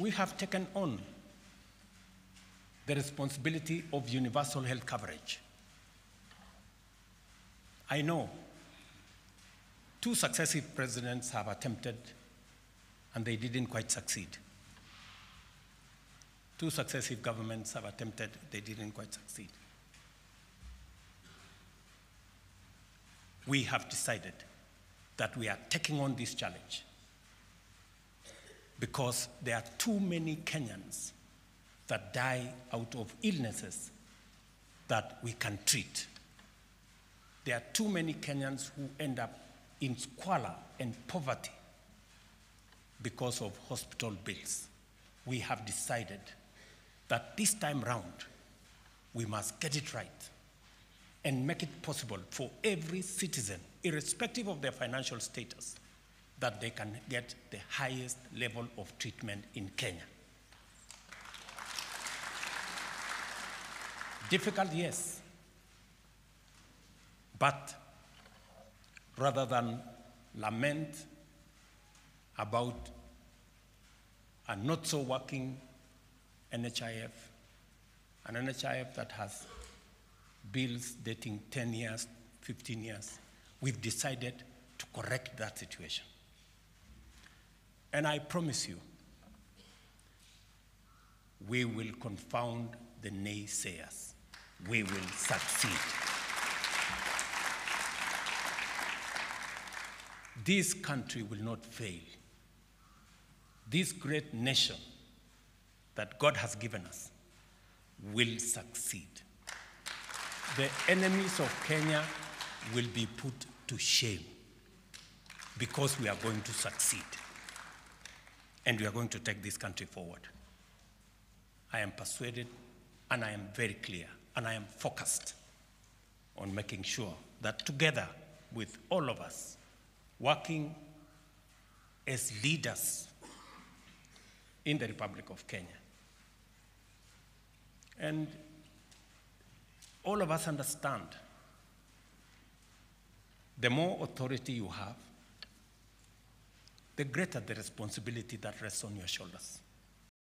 we have taken on the responsibility of universal health coverage. I know two successive presidents have attempted, and they didn't quite succeed. Two successive governments have attempted, they didn't quite succeed. We have decided that we are taking on this challenge because there are too many Kenyans that die out of illnesses that we can treat. There are too many Kenyans who end up in squalor and poverty because of hospital bills. We have decided that this time round, we must get it right and make it possible for every citizen, irrespective of their financial status, that they can get the highest level of treatment in Kenya. Difficult, yes, but rather than lament about a not-so-working NHIF, an NHIF that has bills dating 10 years, 15 years, we've decided to correct that situation. And I promise you, we will confound the naysayers. We will succeed. This country will not fail. This great nation that God has given us will succeed. The enemies of Kenya will be put to shame because we are going to succeed and we are going to take this country forward. I am persuaded and I am very clear and I am focused on making sure that together with all of us, working as leaders in the Republic of Kenya. And all of us understand the more authority you have, the greater the responsibility that rests on your shoulders.